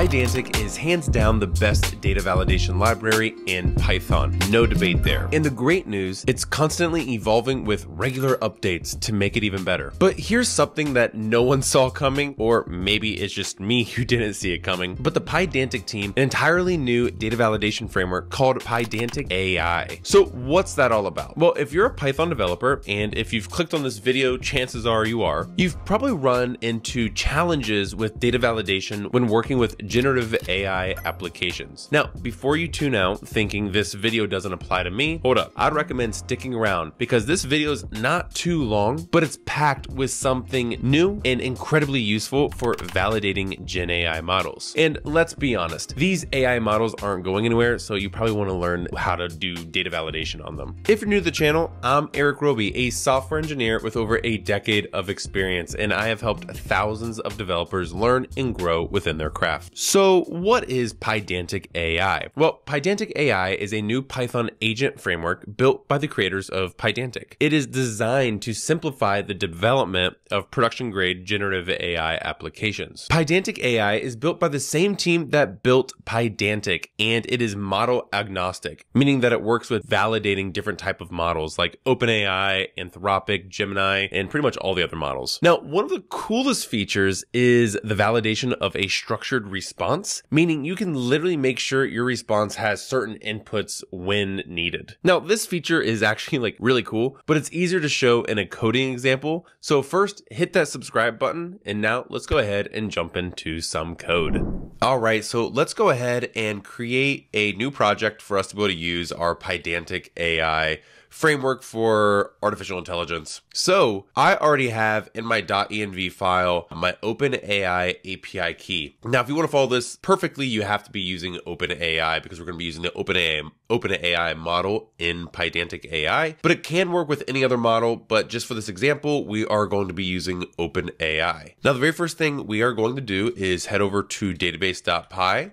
Pydantic is hands down the best data validation library in Python. No debate there. And the great news, it's constantly evolving with regular updates to make it even better. But here's something that no one saw coming, or maybe it's just me who didn't see it coming. But the Pydantic team, an entirely new data validation framework called Pydantic AI. So what's that all about? Well, if you're a Python developer, and if you've clicked on this video, chances are you are, you've probably run into challenges with data validation when working with generative AI applications. Now, before you tune out thinking this video doesn't apply to me, hold up. I'd recommend sticking around because this video is not too long, but it's packed with something new and incredibly useful for validating Gen AI models. And let's be honest, these AI models aren't going anywhere, so you probably want to learn how to do data validation on them. If you're new to the channel, I'm Eric Roby, a software engineer with over a decade of experience, and I have helped thousands of developers learn and grow within their craft. So what is Pydantic AI? Well, Pydantic AI is a new Python agent framework built by the creators of Pydantic. It is designed to simplify the development of production grade generative AI applications. Pydantic AI is built by the same team that built Pydantic, and it is model agnostic, meaning that it works with validating different types of models like OpenAI, Anthropic, Gemini, and pretty much all the other models. Now, one of the coolest features is the validation of a structured response, meaning you can literally make sure your response has certain inputs when needed. Now, this feature is actually like really cool, but it's easier to show in a coding example. So first, hit that subscribe button, and now let's go ahead and jump into some code. All right, so let's go ahead and create a new project for us to be able to use our Pydantic AI framework for artificial intelligence. So I already have in my .env file my OpenAI API key. Now, if you want to follow this perfectly, you have to be using OpenAI because we're going to be using the OpenAI model in Pydantic AI, but it can work with any other model. But just for this example, we are going to be using OpenAI. Now, the very first thing we are going to do is head over to database.py.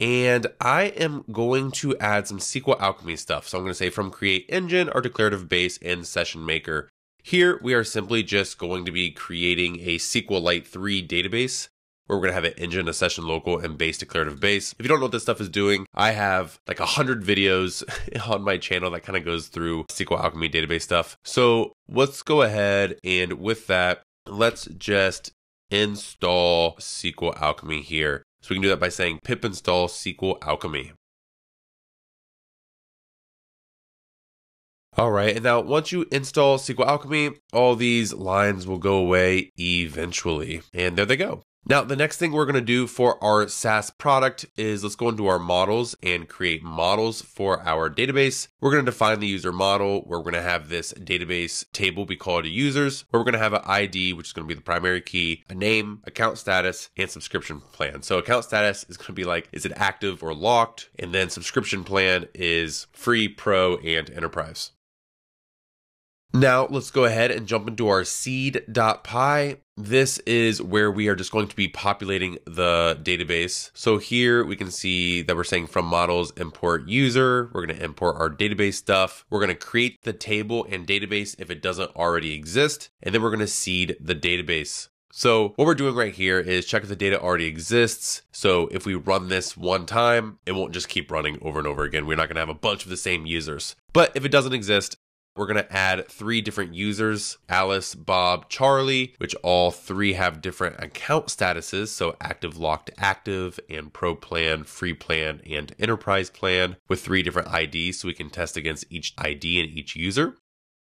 And I am going to add some SQLAlchemy stuff. So I'm going to say from create engine, our declarative base, and session maker. Here we are simply just going to be creating a SQLite3 database where we're going to have an engine, a session local, and base declarative base. If you don't know what this stuff is doing, I have like 100 videos on my channel that kind of goes through SQLAlchemy database stuff. So let's go ahead and with that, let's just install SQLAlchemy here. So we can do that by saying pip install SQLAlchemy. All right, and now once you install SQLAlchemy, all these lines will go away eventually. And there they go. Now, the next thing we're going to do for our SaaS product is let's go into our models and create models for our database. We're going to define the user model where we're going to have this database table we call it users, where we're going to have an ID, which is going to be the primary key, a name, account status, and subscription plan. So account status is going to be like, is it active or locked? And then subscription plan is free, pro, and enterprise. Now let's go ahead and jump into our seed.py. This is where we are just going to be populating the database. So here we can see that we're saying from models import user. We're going to import our database stuff. We're going to create the table and database if it doesn't already exist. And then we're going to seed the database. So what we're doing right here is check if the data already exists. So if we run this one time, it won't just keep running over and over again. We're not going to have a bunch of the same users. But if it doesn't exist, we're going to add 3 different users, Alice, Bob, Charlie, which all 3 have different account statuses. So active, locked, active, and pro plan, free plan, and enterprise plan with 3 different IDs. So we can test against each ID and each user.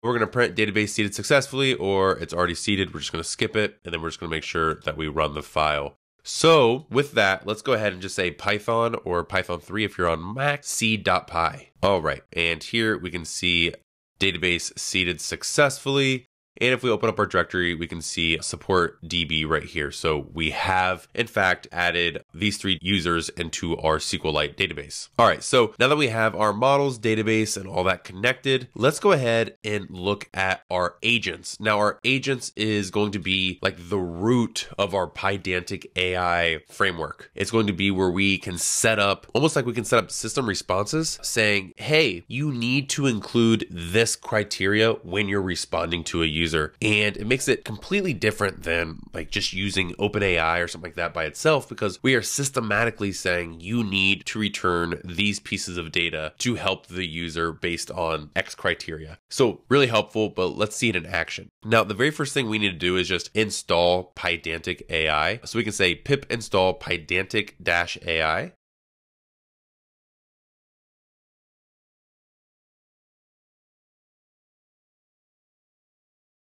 We're going to print database seeded successfully, or it's already seeded. We're just going to skip it. And then we're just going to make sure that we run the file. So with that, let's go ahead and just say Python or Python 3 if you're on Mac, seed.py. All right. And here we can see database seeded successfully. And if we open up our directory, we can see support DB right here. So we have, in fact, added these 3 users into our SQLite database. All right, so now that we have our models, database, and all that connected, let's go ahead and look at our agents. Now, our agents is going to be like the root of our Pydantic AI framework. It's going to be where we can set up, almost like we can set up system responses saying, hey, you need to include this criteria when you're responding to a user. user. And it makes it completely different than like just using OpenAI or something like that by itself, because we are systematically saying you need to return these pieces of data to help the user based on X criteria. So really helpful, but let's see it in action. Now, the very first thing we need to do is just install Pydantic AI. So we can say pip install pydantic-ai.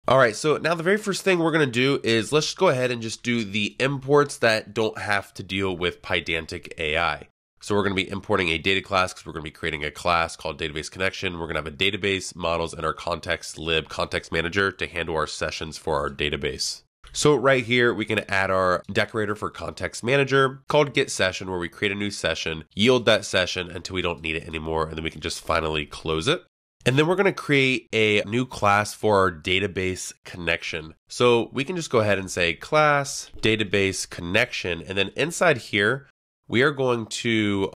All right, so now the very first thing we're gonna do is let's just go ahead and just do the imports that don't have to deal with Pydantic AI. So we're gonna be importing a data class because we're gonna be creating a class called database connection. We're gonna have a database, models, and our context lib context manager to handle our sessions for our database. So right here, we can add our decorator for context manager called get session, where we create a new session, yield that session until we don't need it anymore, and then we can just finally close it. And then we're going to create a new class for our database connection. So we can just go ahead and say class database connection. And then inside here, we are going to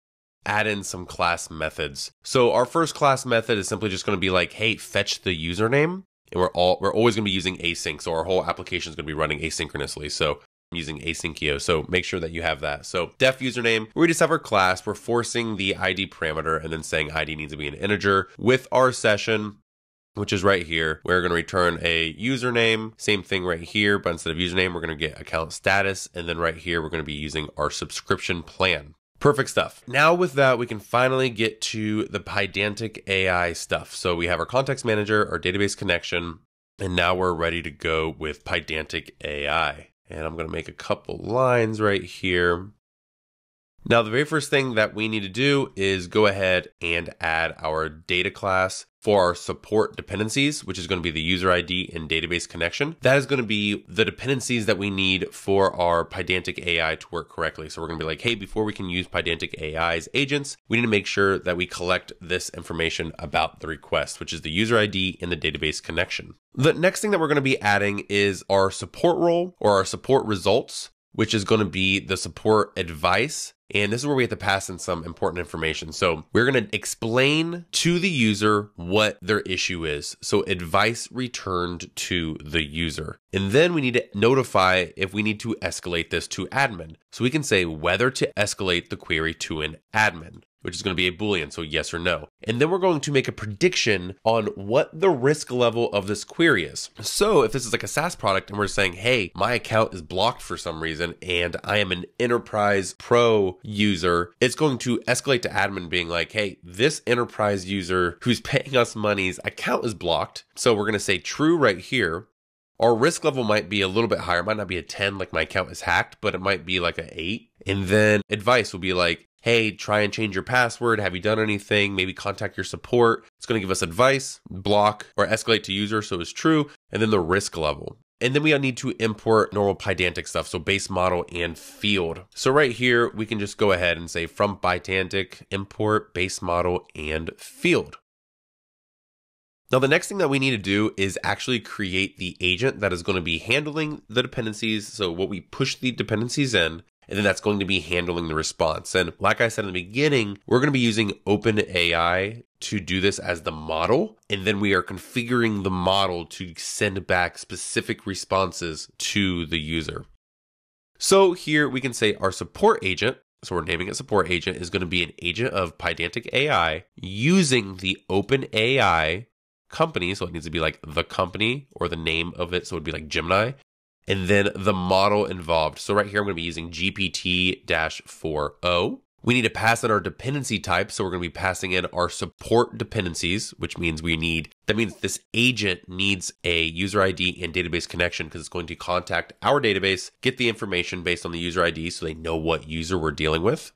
add in some class methods. So our first class method is simply just going to be like, hey, fetch the username. And we're always going to be using async. So our whole application is going to be running asynchronously. So I'm using asyncio. So make sure that you have that. So def username, we just have our class. We're forcing the ID parameter and then saying ID needs to be an integer with our session, which is right here. We're going to return a username, same thing right here, but instead of username, we're going to get account status. And then right here, we're going to be using our subscription plan. Perfect stuff. Now with that, we can finally get to the Pydantic AI stuff. So we have our context manager, our database connection, and now we're ready to go with Pydantic AI. And I'm going to make a couple lines right here. Now, the very first thing that we need to do is go ahead and add our data class for our support dependencies, which is going to be the user ID and database connection. That is going to be the dependencies that we need for our Pydantic AI to work correctly. So we're going to be like, hey, before we can use Pydantic AI's agents, we need to make sure that we collect this information about the request, which is the user ID and the database connection. The next thing that we're going to be adding is our support role or our support results, which is going to be the support advice. And this is where we have to pass in some important information. So we're going to explain to the user what their issue is. So advice returned to the user. And then we need to notify if we need to escalate this to admin. So we can say whether to escalate the query to an admin, which is going to be a Boolean, so yes or no. And then we're going to make a prediction on what the risk level of this query is. So if this is like a SaaS product and we're saying, hey, my account is blocked for some reason and I am an enterprise pro user, it's going to escalate to admin being like, hey, this enterprise user who's paying us money's account is blocked. So we're going to say true right here. Our risk level might be a little bit higher. It might not be a 10, like my account is hacked, but it might be like an 8. And then advice will be like, hey, try and change your password. Have you done anything? Maybe contact your support. It's going to give us advice, block, or escalate to user, so it's true, and then the risk level. And then we need to import normal Pydantic stuff, so base model and field. So right here, we can just go ahead and say from Pydantic, import base model and field. Now, the next thing that we need to do is actually create the agent that is going to be handling the dependencies, so what we push the dependencies in, and then that's going to be handling the response. And like I said in the beginning, we're going to be using OpenAI to do this as the model. And then we are configuring the model to send back specific responses to the user. So here we can say our support agent, so we're naming it support agent, is going to be an agent of Pydantic AI using the OpenAI company. So it needs to be like the company or the name of it. So it would be like Gemini. And then the model involved. So right here, I'm going to be using GPT-4o. We need to pass in our dependency type. So we're going to be passing in our support dependencies, which means that means this agent needs a user ID and database connection because it's going to contact our database, get the information based on the user ID so they know what user we're dealing with,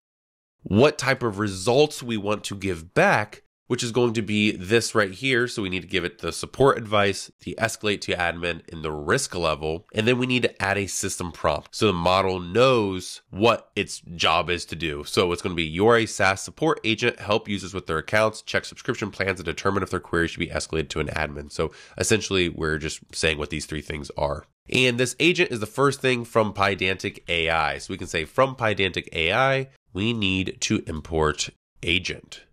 what type of results we want to give back, which is going to be this right here. So we need to give it the support advice, the escalate to admin, and the risk level. And then we need to add a system prompt so the model knows what its job is to do. So it's going to be you're a SaaS support agent, help users with their accounts, check subscription plans, and determine if their query should be escalated to an admin. So essentially, we're just saying what these three things are. And this agent is the first thing from Pydantic AI. So we can say from Pydantic AI, we need to import agent.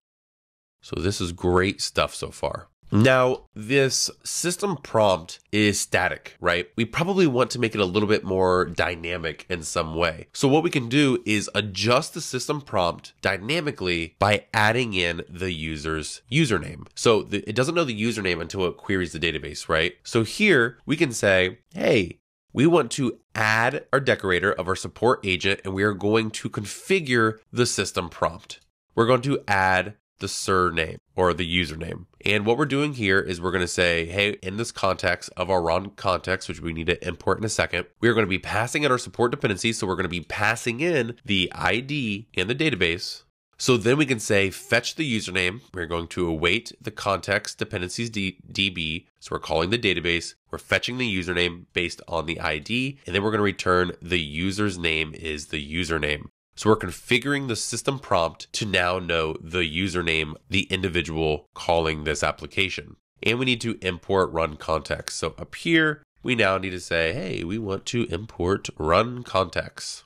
So this is great stuff so far. Now, this system prompt is static, right? We probably want to make it a little bit more dynamic in some way. So what we can do is adjust the system prompt dynamically by adding in the user's username. So it doesn't know the username until it queries the database, right? So here we can say, hey, we want to add our decorator of our support agent, and we are going to configure the system prompt. We're going to add the surname or the username. And what we're doing here is we're going to say, hey, in this context of our run context, which we need to import in a second, we're going to be passing in our support dependencies. So we're going to be passing in the ID and the database. So then we can say, fetch the username. We're going to await the context dependencies DB. So we're calling the database. We're fetching the username based on the ID. And then we're going to return the user's name is the username. So we're configuring the system prompt to now know the username, the individual calling this application. And we need to import run context. So up here, we now need to say, hey, we want to import run context.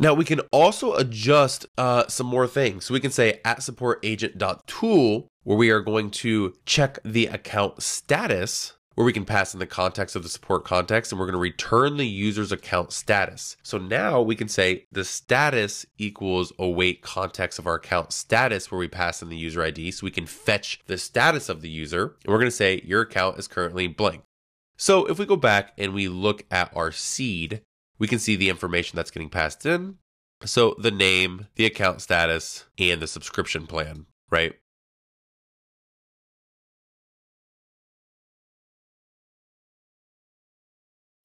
Now we can also adjust some more things. So we can say at supportagent.tool, where we are going to check the account status, where we can pass in the context of the support context, and we're going to return the user's account status. So now we can say the status equals await context of our account status, where we pass in the user ID. So we can fetch the status of the user, and we're going to say your account is currently blank. So if we go back and we look at our seed, we can see the information that's getting passed in. So the name, the account status, and the subscription plan, right?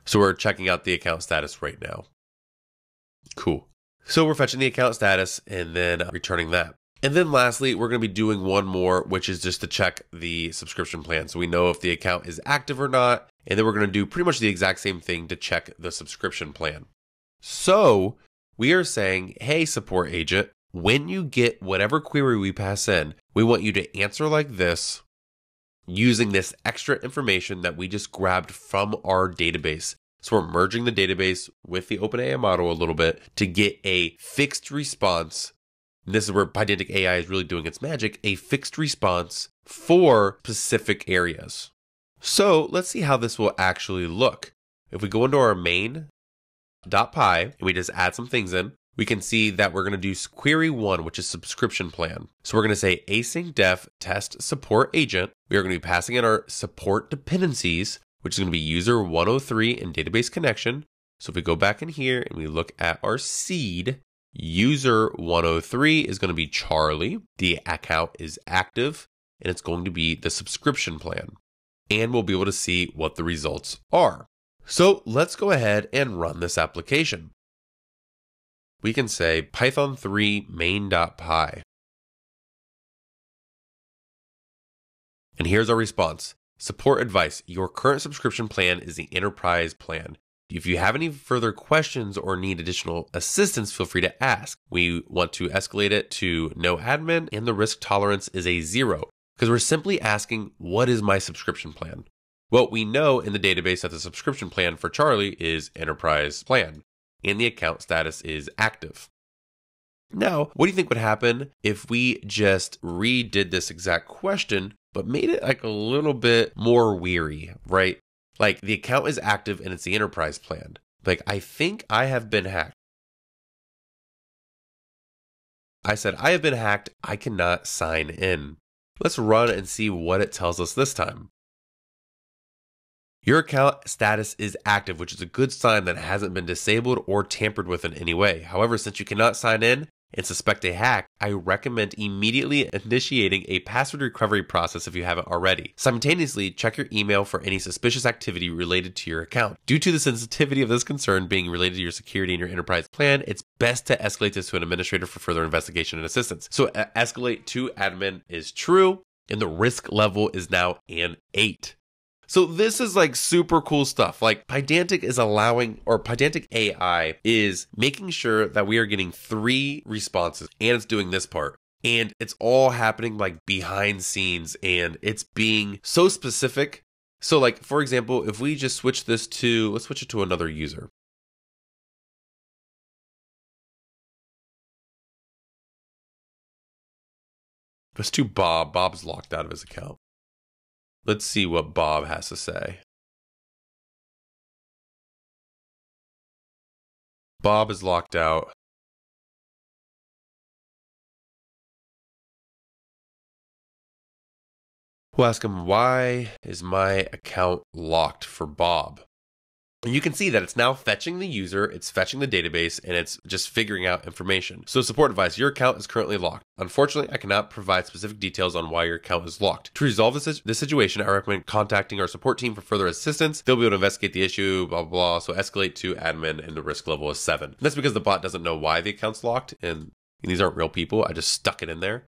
So we're checking out the account status right now. Cool. So we're fetching the account status and then returning that. And then lastly, we're going to be doing one more, which is just to check the subscription plan. So we know if the account is active or not. And then we're going to do pretty much the exact same thing to check the subscription plan. So we are saying, hey, support agent, when you get whatever query we pass in, we want you to answer like this, using this extra information that we just grabbed from our database. So we're merging the database with the OpenAI model a little bit to get a fixed response. And this is where Pydantic AI is really doing its magic, a fixed response for specific areas. So let's see how this will actually look. If we go into our main.py and we just add some things in, we can see that we're going to do query one, which is subscription plan. So we're going to say async def test support agent. We are going to be passing in our support dependencies, which is going to be user 103 and database connection. So if we go back in here and we look at our seed, user 103 is going to be Charlie. The account is active and it's going to be the subscription plan. And we'll be able to see what the results are. So let's go ahead and run this application. We can say python3 main.py. And here's our response. Support advice. Your current subscription plan is the enterprise plan. If you have any further questions or need additional assistance, feel free to ask. We want to escalate it to no admin, and the risk tolerance is a 0, because we're simply asking, what is my subscription plan? Well, we know in the database that the subscription plan for Charlie is enterprise plan, and the account status is active. Now, what do you think would happen if we just redid this exact question, but made it like a little bit more weary, right? Like the account is active and it's the enterprise plan. Like, I think I have been hacked. I said, I have been hacked. I cannot sign in. Let's run and see what it tells us this time. Your account status is active, which is a good sign that it hasn't been disabled or tampered with in any way. However, since you cannot sign in and suspect a hack, I recommend immediately initiating a password recovery process if you haven't already. Simultaneously, check your email for any suspicious activity related to your account. Due to the sensitivity of this concern being related to your security and your enterprise plan, it's best to escalate this to an administrator for further investigation and assistance. So escalate to admin is true, and the risk level is now an 8. So this is like super cool stuff. Like Pydantic is allowing, or Pydantic AI is making sure that we are getting 3 responses, and it's doing this part. And it's all happening like behind scenes, and it's being so specific. So like, for example, if we just switch this to, let's switch it to another user. Let's do Bob. Bob's locked out of his account. Let's see what Bob has to say. Bob is locked out. We'll ask him, why is my account locked for Bob? And you can see that it's now fetching the user, it's fetching the database, and it's just figuring out information. So support advice, your account is currently locked. Unfortunately, I cannot provide specific details on why your account is locked. To resolve this situation, I recommend contacting our support team for further assistance. They'll be able to investigate the issue, blah, blah, blah. So escalate to admin and the risk level is 7. And that's because the bot doesn't know why the account's locked, and these aren't real people. I just stuck it in there.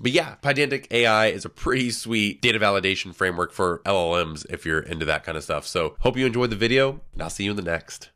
But yeah, Pydantic AI is a pretty sweet data validation framework for LLMs if you're into that kind of stuff. So hope you enjoyed the video, and I'll see you in the next.